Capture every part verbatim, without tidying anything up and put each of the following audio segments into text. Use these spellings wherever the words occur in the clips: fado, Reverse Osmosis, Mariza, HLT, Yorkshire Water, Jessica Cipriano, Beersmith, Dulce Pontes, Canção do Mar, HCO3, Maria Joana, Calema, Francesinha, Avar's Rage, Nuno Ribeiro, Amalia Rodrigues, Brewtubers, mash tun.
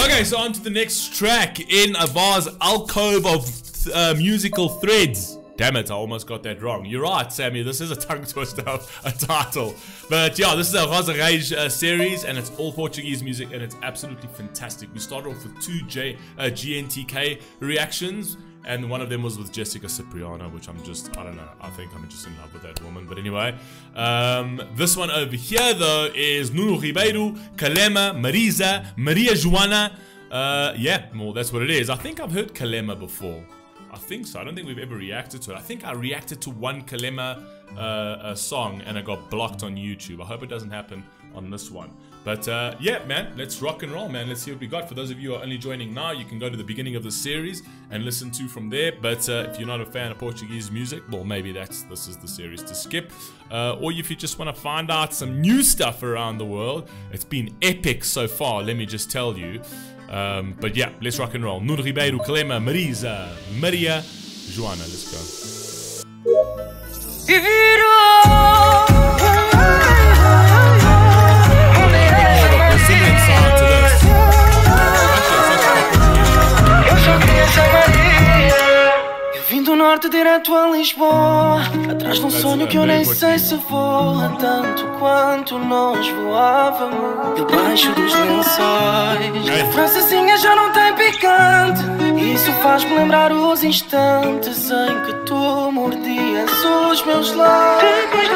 Okay, so on to the next track in Avar's alcove of uh, musical threads. Damn it, I almost got that wrong. You're right, Sammy, this is a tongue twister of a title. But yeah, this is a Avar's Rage uh, series, and it's all Portuguese music, and it's absolutely fantastic. We started off with two J, uh, G N T K reactions, and one of them was with Jessica Cipriano, which I'm just, I don't know, I think I'm just in love with that woman. But anyway, um, this one over here, though, is Nuno Ribeiro, Calema, Mariza, Maria Joana. Uh, yeah, well, that's what it is. I think I've heard Calema before. I think so. I don't think we've ever reacted to it. I think I reacted to one Calema uh, uh, song, and I got blocked on YouTube. I hope it doesn't happen on this one. But uh, yeah, man, let's rock and roll, man. Let's see what we got. For those of you who are only joining now, you can go to the beginning of the series and listen to from there. But uh, if you're not a fan of Portuguese music, well, maybe that's this is the series to skip. Uh, or if you just want to find out some new stuff around the world, it's been epic so far, let me just tell you. Um, but yeah, let's rock and roll. Nuno Ribeiro, Calema, Mariza, Maria, Joana. Let's go. Direto a Lisboa, atrás de um sonho que eu nem sei se voa tanto quanto nós voávamos. Debaixo dos lençóis, a francesinha já não tem picante. Isso faz-me lembrar os instantes em que tu mordias os meus lábios.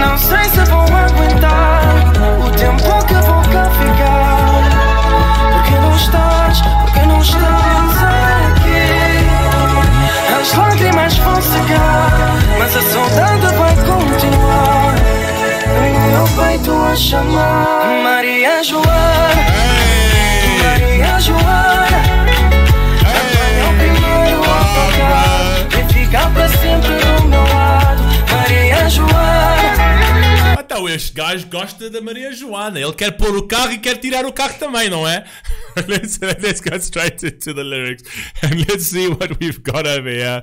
Não sei se vou aguentar o tempo que vou cá ficar. Porque não estás, porque não estás aqui. As lágrimas vão secar, mas a saudade vai continuar em meu peito a chamar. Maria Joana, Maria Joana, apanha o primeiro autocarro e fica para sempre do meu lado. Maria Joana. Então este gajo gosta da Maria Joana. Ele quer pôr o carro e quer tirar o carro também, não é? Let's, let's go straight into the lyrics and let's see what we've got over here.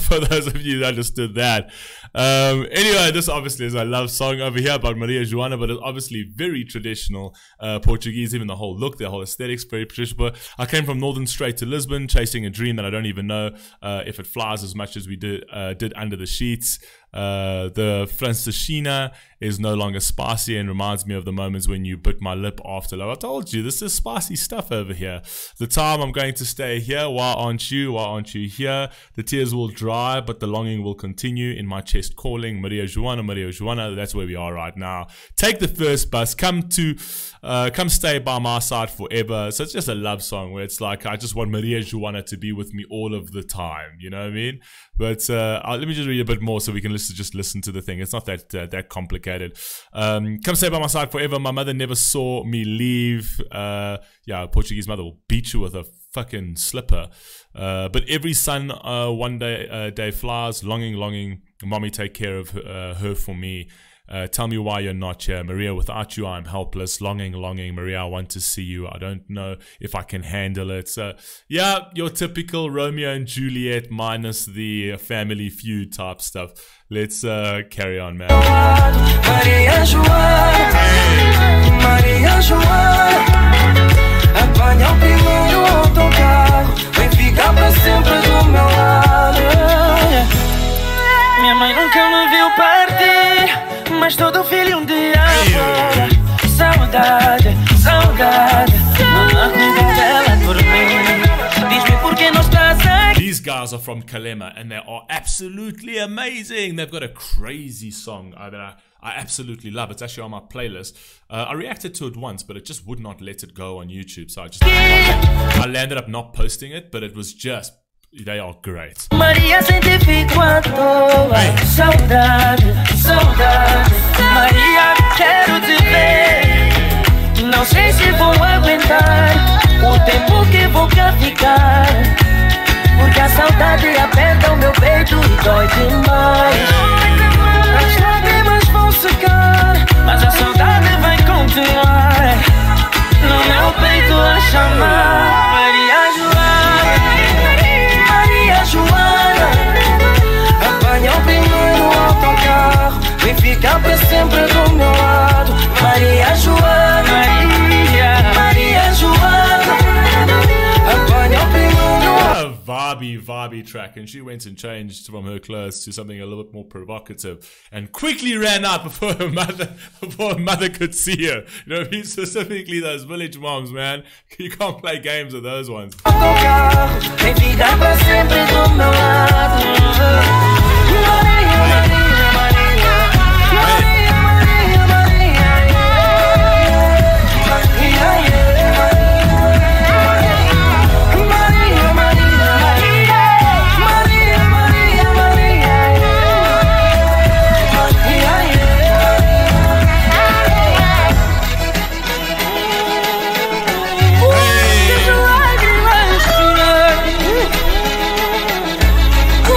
For those of you that understood that. Um, anyway, this obviously is a love song over here about Maria Joana, but it's obviously very traditional uh, Portuguese, even the whole look, the whole aesthetics, very traditional. I came from Northern straight to Lisbon, chasing a dream that I don't even know uh, if it flies as much as we did, uh, did under the sheets. Uh, the Francesinha is no longer spicy and reminds me of the moments when you bit my lip after love. I told you, this is spicy stuff over here. The time I'm going to stay here, why aren't you, why aren't you here? The tears will dry, but the longing will continue in my chest calling. Maria Joana, Maria Joana, that's where we are right now. Take the first bus, come to, uh, come stay by my side forever. So it's just a love song where it's like, I just want Maria Joana to be with me all of the time, you know what I mean? But uh, let me just read a bit more so we can listen, just listen to the thing. It's not that uh, that complicated. Um, come stay by my side forever. My mother never saw me leave. Uh, yeah, a Portuguese mother will beat you with a fucking slipper. Uh, but every sun uh, one day uh, day flies. Longing, longing. Mommy, take care of uh, her for me. Uh, tell me why you're not here, Maria. Without you, I'm helpless. Longing, longing, Maria. I want to see you. I don't know if I can handle it. So, yeah, your typical Romeo and Juliet minus the family feud type stuff. Let's uh, carry on, man. Maria Joana, Maria Joana, apanha o primeiro autocarro, vem ficar para sempre do meu lado. Minha mãe nunca me viu partir, mas todo filho um dia agora. Saudade, saudade, mamãe cuida dela por mim. Diz-me por que não estás aqui. These guys are from Calema and they are absolutely amazing. They've got a crazy song that I, I absolutely love. It's actually on my playlist. Uh, I reacted to it once, but it just would not let it go on YouTube. So I just I landed up not posting it, but it was just... They are great. Maria sempre fico à toa. Saudade, saudade. Maria, quero te ver. Não sei se vou aguentar o tempo que vou cá ficar. Porque a saudade aperta o meu peito e dói demais. As lágrimas vão secar, mas a saudade vai continuar no meu peito a chamar. Maria Joana, Maria Joana, apanha o primeiro autocarro, vem ficar para sempre do meu lado. Maria Joana, Maria vibey, vibey track, and she went and changed from her clothes to something a little bit more provocative, and quickly ran out before her mother, before her mother could see her. You know what I mean? Specifically those village moms, man. You can't play games with those ones.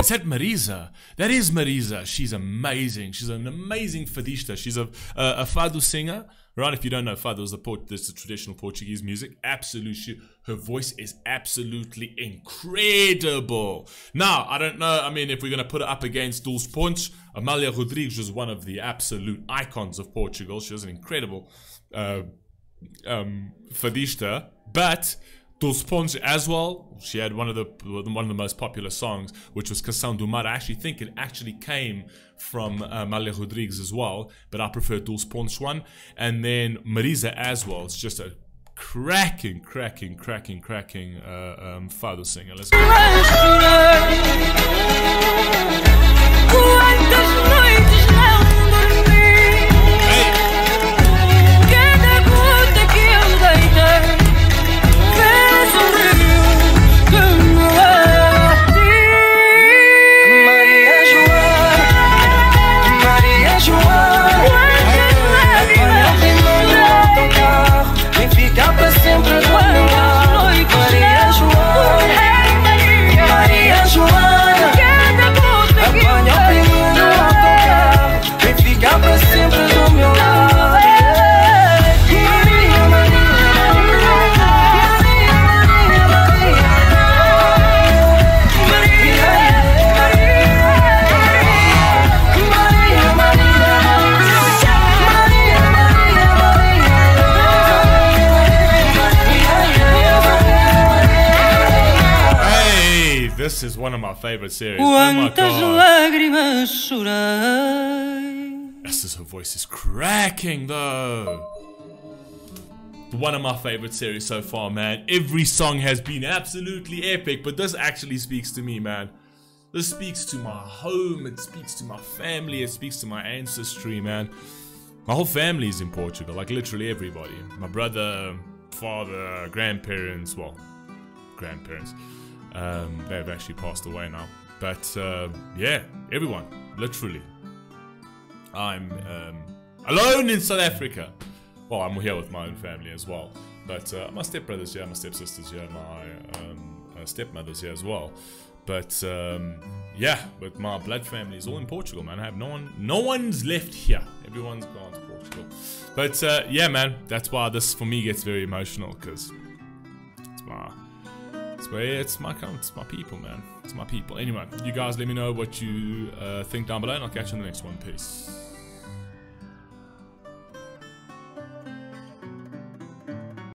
That Mariza, that is Mariza. She's amazing. She's an amazing fadista. She's a, a, a fado singer, right? If you don't know, fado is the port, this is the traditional Portuguese music. Absolutely, her voice is absolutely incredible. Now, I don't know. I mean, if we're going to put it up against Dulce Pontes, Amalia Rodrigues was one of the absolute icons of Portugal. She was an incredible uh, um, fadista, but Dulce Pontes as well, she had one of the one of the most popular songs, which was Canção do Mar. I actually think it actually came from uh, Amalia Rodrigues as well, but I prefer Dulce Pontes one. And then Mariza as well. It's just a cracking, cracking, cracking, cracking uh, um, fado singer. Let's go. This is one of my favorite series. Oh my God. This is her voice is cracking though. One of my favorite series so far, man. Every song has been absolutely epic, but this actually speaks to me, man. This speaks to my home. It speaks to my family. It speaks to my ancestry, man. My whole family is in Portugal, like literally everybody. My brother, father, grandparents, well, grandparents. Um, they've actually passed away now, but uh, yeah, everyone, literally. I'm um, alone in South Africa. Well, I'm here with my own family as well, but uh, my stepbrother's here, my stepsister's here, my um, uh, stepmother's here as well. But um, yeah, but my blood family is all in Portugal, man. I have no one, no one's left here. Everyone's gone to Portugal. But uh, yeah, man, that's why this for me gets very emotional, because it's my. Well, yeah, it's my it's my people, man. It's my people. Anyway, you guys let me know what you uh, think down below, and I'll catch you in the next one. Peace.